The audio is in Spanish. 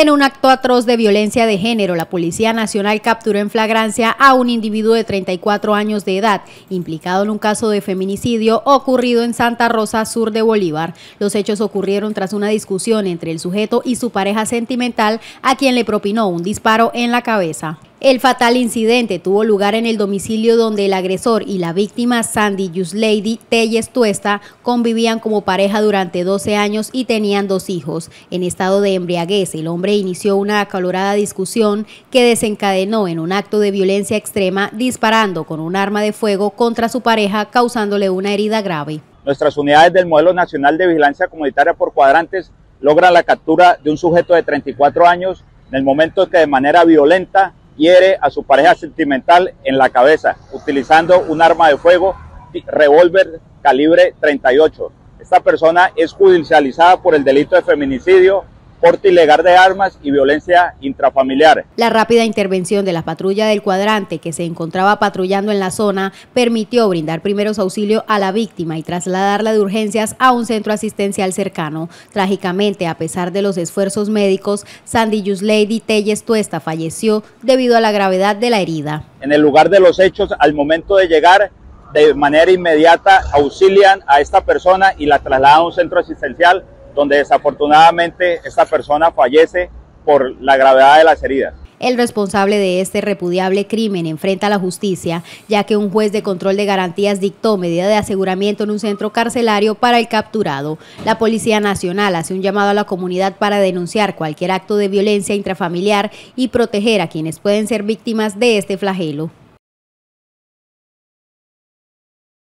En un acto atroz de violencia de género, la Policía Nacional capturó en flagrancia a un individuo de 34 años de edad, implicado en un caso de feminicidio ocurrido en Santa Rosa, sur de Bolívar. Los hechos ocurrieron tras una discusión entre el sujeto y su pareja sentimental, a quien le propinó un disparo en la cabeza. El fatal incidente tuvo lugar en el domicilio donde el agresor y la víctima, Sandy Yuslady Telles Tuesta, convivían como pareja durante 12 años y tenían 2 hijos. En estado de embriaguez, el hombre inició una acalorada discusión que desencadenó en un acto de violencia extrema, disparando con un arma de fuego contra su pareja, causándole una herida grave. Nuestras unidades del Modelo Nacional de Vigilancia Comunitaria por Cuadrantes logran la captura de un sujeto de 34 años en el momento que de manera violenta hiere a su pareja sentimental en la cabeza, utilizando un arma de fuego, revólver calibre 38. Esta persona es judicializada por el delito de feminicidio, porte ilegal de armas y violencia intrafamiliar. La rápida intervención de la patrulla del cuadrante, que se encontraba patrullando en la zona, permitió brindar primeros auxilios a la víctima y trasladarla de urgencias a un centro asistencial cercano. Trágicamente, a pesar de los esfuerzos médicos, Sandy Yuslady Telles Tuesta falleció debido a la gravedad de la herida. En el lugar de los hechos, al momento de llegar, de manera inmediata auxilian a esta persona y la trasladan a un centro asistencial, donde desafortunadamente esta persona fallece por la gravedad de las heridas. El responsable de este repudiable crimen enfrenta a la justicia, ya que un juez de control de garantías dictó medida de aseguramiento en un centro carcelario para el capturado. La Policía Nacional hace un llamado a la comunidad para denunciar cualquier acto de violencia intrafamiliar y proteger a quienes pueden ser víctimas de este flagelo.